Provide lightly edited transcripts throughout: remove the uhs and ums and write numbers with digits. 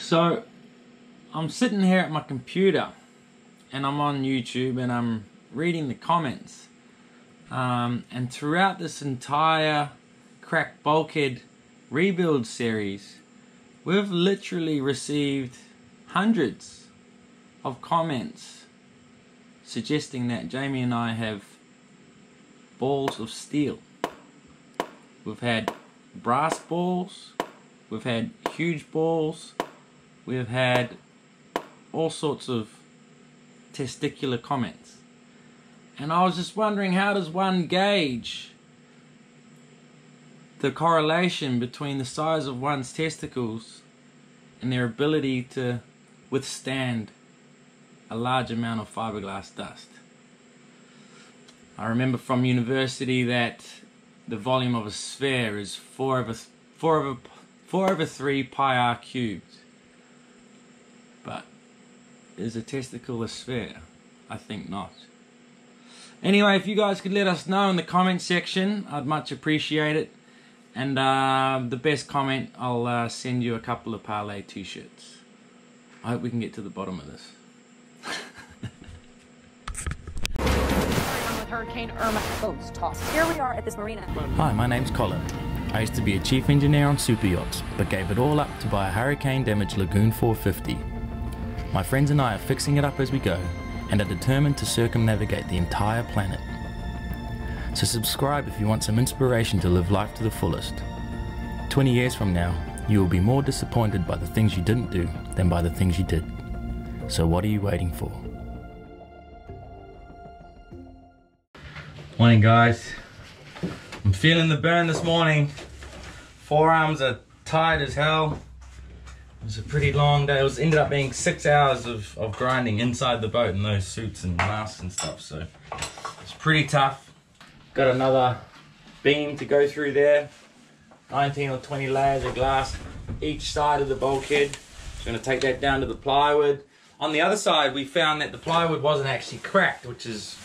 So I'm sitting here at my computer and I'm on YouTube and I'm reading the comments, and throughout this entire Cracked Bulkhead Rebuild series, we've literally received hundreds of comments suggesting that Jamie and I have balls of steel. We've had brass balls, we've had huge balls, we've had all sorts of testicular comments. And I was just wondering, how does one gauge the correlation between the size of one's testicles and their ability to withstand a large amount of fiberglass dust? I remember from university that the volume of a sphere is 4 over 3 pi r cubed. But is a testicle a sphere? I think not. Anyway, if you guys could let us know in the comment section, I'd much appreciate it. And the best comment, I'll send you a couple of Parlay t-shirts. I hope we can get to the bottom of this. Hurricane Irma boats tossed. Here we are at this marina. Hi, my name's Colin. I used to be a chief engineer on super yachts, but gave it all up to buy a hurricane-damaged Lagoon 450. My friends and I are fixing it up as we go, and are determined to circumnavigate the entire planet. So subscribe if you want some inspiration to live life to the fullest. 20 years from now, you will be more disappointed by the things you didn't do than by the things you did. So what are you waiting for? Morning guys, I'm feeling the burn this morning. Forearms are tired as hell. It was a pretty long day. It was ended up being 6 hours of grinding inside the boat in those suits and masks and stuff, so it's pretty tough. Got another beam to go through there. 19 or 20 layers of glass each side of the bulkhead. Just gonna take that down to the plywood. On the other side we found that the plywood wasn't actually cracked, which is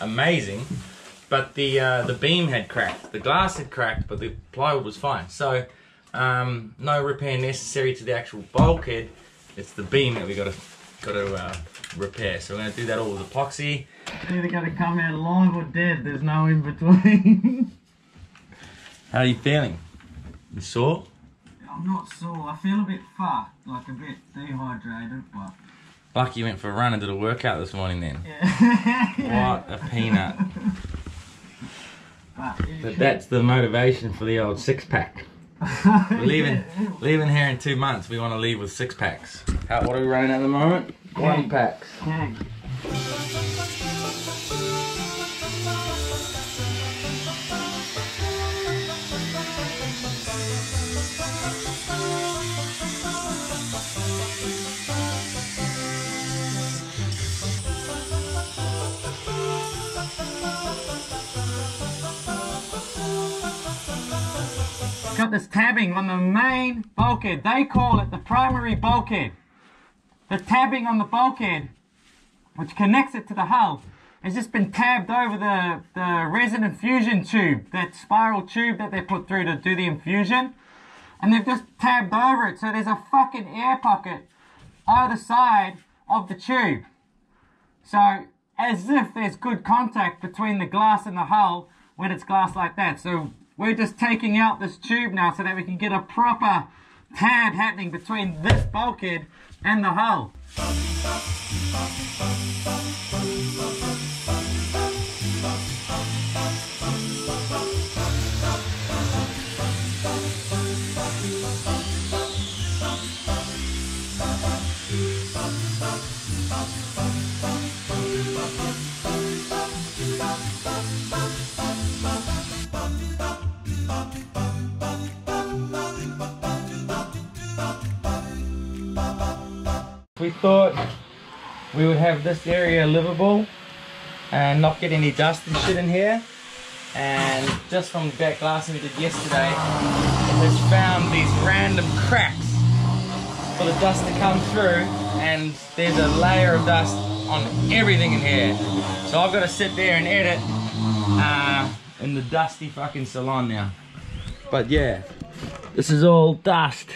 amazing. But the beam had cracked, the glass had cracked, but the plywood was fine. So no repair necessary to the actual bulkhead. It's the beam that we got to repair. So we're going to do that all with epoxy. It's either going to come out alive or dead. There's no in between. How are you feeling? You sore? I'm not sore. I feel a bit fucked, like a bit dehydrated, but. Lucky you went for a run and did a workout this morning then. Yeah. What a peanut. But that's the motivation for the old six-pack. We're leaving here in 2 months. We want to leave with six packs. What are we running at the moment? Keg. 1 pack. Keg. Got this tabbing on the main bulkhead. They call it the primary bulkhead. The tabbing on the bulkhead, which connects it to the hull, has just been tabbed over the resin infusion tube, that spiral tube that they put through to do the infusion, and they've just tabbed over it, so there's a fucking air pocket either side of the tube. So as if there's good contact between the glass and the hull when it's glass like that. So we're just taking out this tube now so that we can get a proper tab happening between this bulkhead and the hull. We thought we would have this area livable and not get any dust and shit in here, and just from the back glassing we did yesterday, we've found these random cracks for the dust to come through, and there's a layer of dust on everything in here. So I've got to sit there and edit in the dusty fucking salon now. But yeah, this is all dust.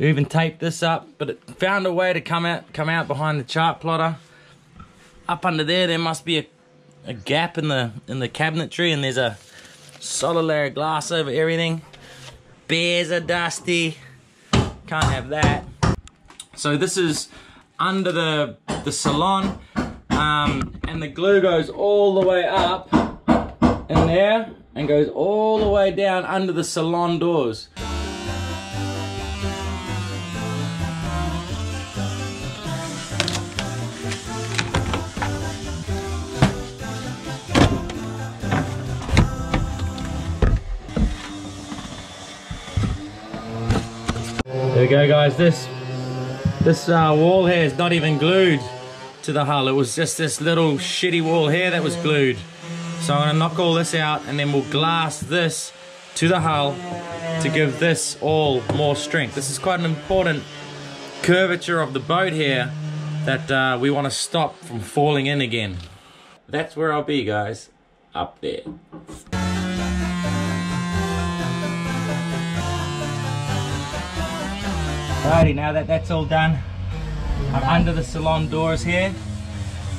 We even taped this up, but it found a way to come out behind the chart plotter. Up under there, there must be a gap in the cabinetry, and there's a solid layer of glass over everything. Bears are dusty. Can't have that. So this is under the salon, and the glue goes all the way up in there and goes all the way down under the salon doors. There we go, guys. This wall here is not even glued to the hull. It was just this little shitty wall here that was glued. So I'm gonna knock all this out, and then we'll glass this to the hull to give this all more strength. This is quite an important curvature of the boat here that we want to stop from falling in again. That's where I'll be, guys. Up there. Alrighty, now that that's all done, I'm under the salon doors here.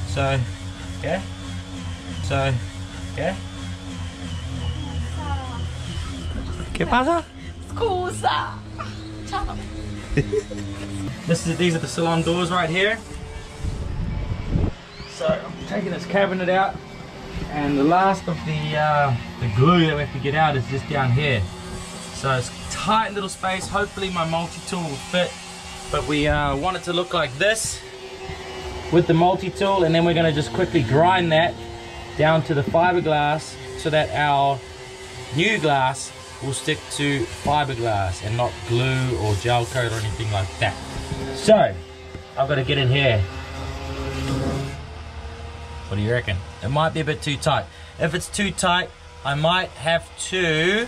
So, yeah. ¿Qué pasa? Scusa. Ciao. These are the salon doors right here. So, I'm taking this cabinet out, and the last of the glue that we have to get out is just down here. So it's tight little space. Hopefully my multi-tool will fit, but we want it to look like this with the multi-tool, and then we're going to just quickly grind that down to the fiberglass so that our new glass will stick to fiberglass and not glue or gel coat or anything like that. So I've got to get in here. What do you reckon? It might be a bit too tight. If it's too tight, I might have to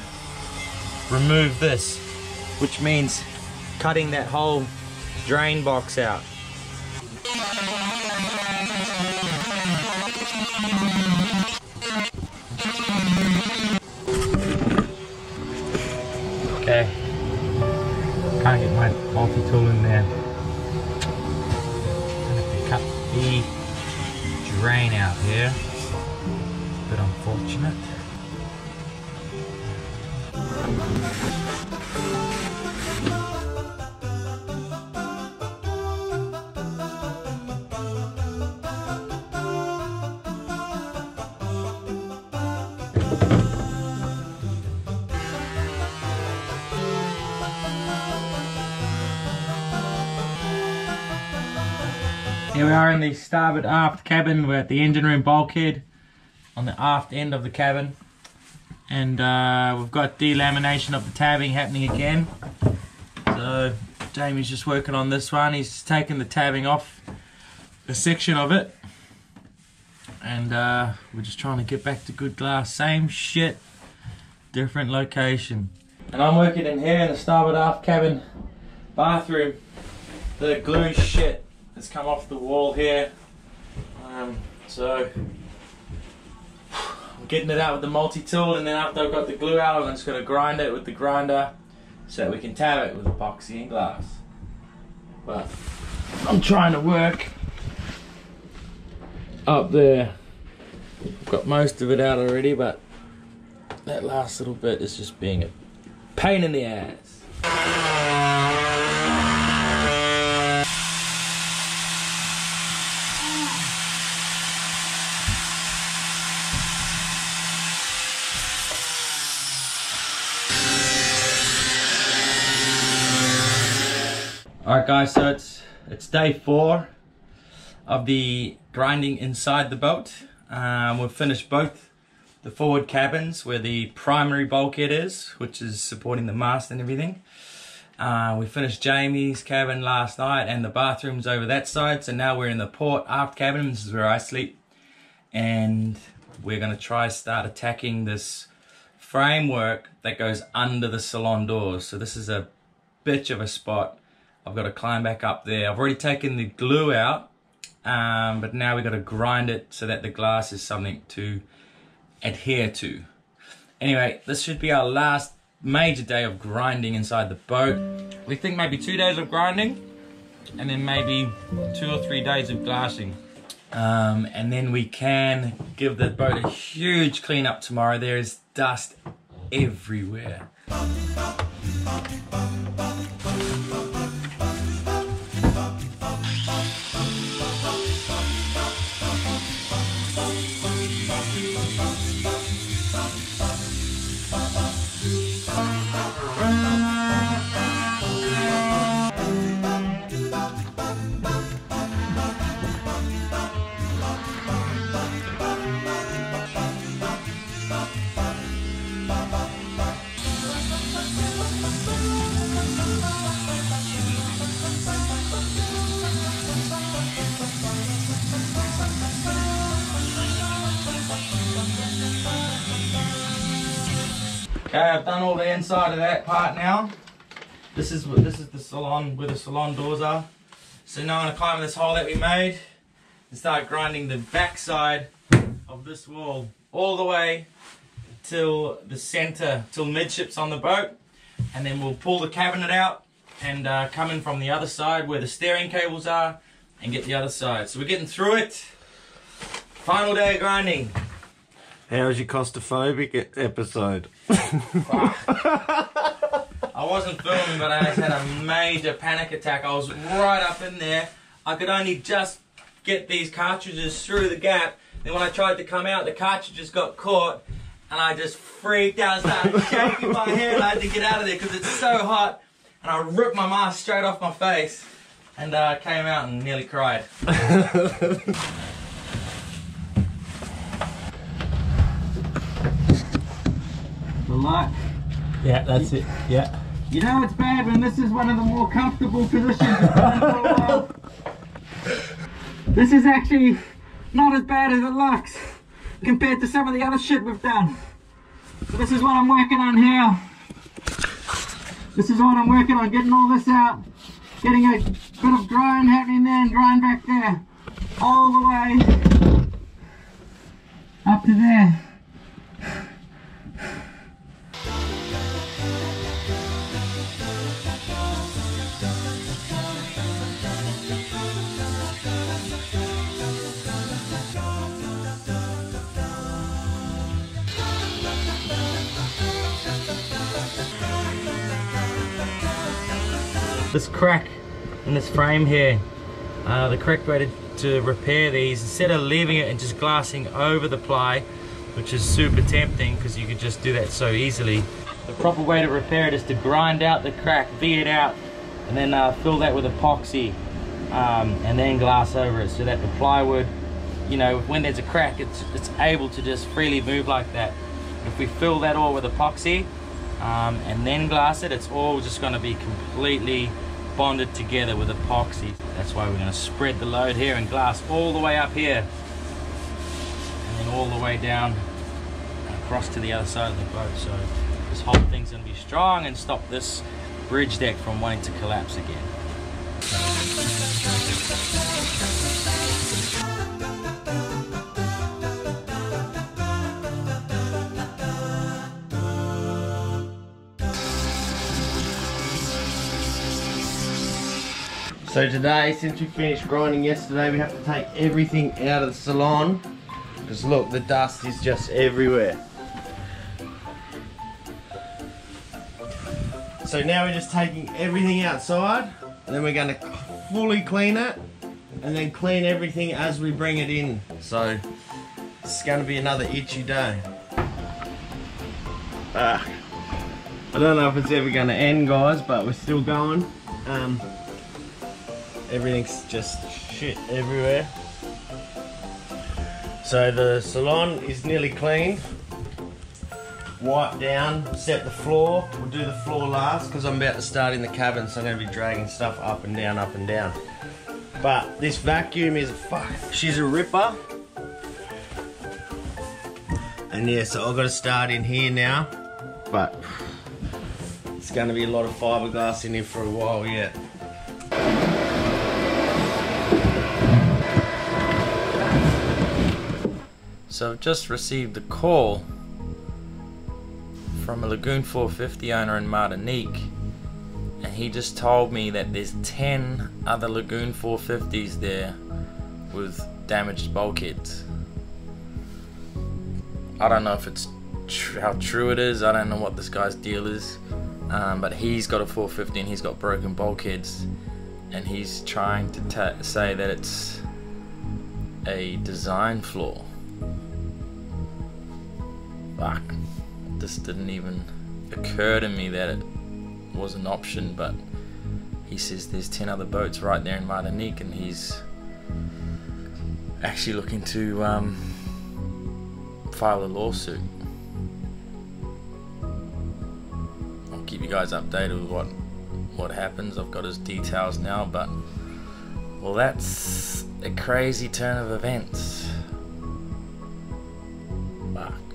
remove this, which means cutting that whole drain box out. Okay, can't get my multi-tool in there. I'm gonna pick up the drain out here. A bit unfortunate. Here we are in the starboard aft cabin. We're at the engine room bulkhead on the aft end of the cabin. And we've got delamination of the tabbing happening again. So Jamie's just working on this one. He's taken the tabbing off a section of it. And we're just trying to get back to good glass. Same shit, different location. And I'm working in here in the starboard aft cabin bathroom. The glue shit has come off the wall here. So getting it out with the multi-tool, and then after I've got the glue out, I'm just going to grind it with the grinder so we can tab it with epoxy and glass. But I'm trying to work up there. I've got most of it out already, but that last little bit is just being a pain in the ass. Alright guys, so it's day 4 of the grinding inside the boat. We've finished both the forward cabins where the primary bulkhead is, which is supporting the mast and everything. We finished Jamie's cabin last night and the bathrooms over that side, so now we're in the port aft cabin. This is where I sleep, and we're going to try start attacking this framework that goes under the salon doors. So this is a bitch of a spot. I've got to climb back up there. I've already taken the glue out, but now we've got to grind it so that the glass is something to adhere to. Anyway, this should be our last major day of grinding inside the boat. We think maybe 2 days of grinding and then maybe 2 or 3 days of glassing. And then we can give the boat a huge clean up tomorrow. There is dust everywhere. Okay, I've done all the inside of that part now. This is the salon, where the salon doors are. So now I'm gonna climb this hole that we made and start grinding the backside of this wall all the way till the center, till midships on the boat. And then we'll pull the cabinet out and come in from the other side where the steering cables are and get the other side. So we're getting through it. Final day of grinding. How was your claustrophobic episode? I wasn't filming, but I had a major panic attack. I was right up in there. I could only just get these cartridges through the gap. Then when I tried to come out, the cartridges got caught, and I just freaked out. I started shaking my head. I had to get out of there because it's so hot. And I ripped my mask straight off my face, and I came out and nearly cried. Light. Yeah, that's it. Yeah. You know it's bad when this is one of the more comfortable positions. This is actually not as bad as it looks compared to some of the other shit we've done. So this is what I'm working on here. This is what I'm working on, getting all this out, getting a bit of grind happening there and grind back there, all the way up to there. This crack in this frame here, the correct way to repair these, instead of leaving it and just glassing over the ply, which is super tempting because you could just do that so easily, the proper way to repair it is to grind out the crack, V it out, and then fill that with epoxy, and then glass over it so that the plywood, you know, when there's a crack, it's able to just freely move like that. If we fill that all with epoxy, and then glass it, it's all just going to be completely bonded together with epoxy. That's why we're going to spread the load here and glass all the way up here and then all the way down across to the other side of the boat. So this whole thing's going to be strong and stop this bridge deck from wanting to collapse again. So today, since we finished grinding yesterday, we have to take everything out of the salon because look, the dust is just everywhere. So now we're just taking everything outside and then we're going to fully clean it and then clean everything as we bring it in. So it's going to be another itchy day. I don't know if it's ever going to end, guys, but we're still going. Everything's just shit everywhere. So the salon is nearly clean. Wipe down, set the floor. We'll do the floor last because I'm about to start in the cabin, so I'm going to be dragging stuff up and down, up and down. But this vacuum is a fuck. She's a ripper. And yeah, so I've got to start in here now. But it's going to be a lot of fiberglass in here for a while yet. So I've just received a call from a Lagoon 450 owner in Martinique, and he just told me that there's 10 other Lagoon 450s there with damaged bulkheads. I don't know if it's how true it is, I don't know what this guy's deal is, but he's got a 450 and he's got broken bulkheads, and he's trying to say that it's a design flaw. Fuck, this didn't even occur to me that it was an option, but he says there's 10 other boats right there in Martinique, and he's actually looking to file a lawsuit. I'll keep you guys updated with what happens. I've got his details now, but well, that's a crazy turn of events. Fuck.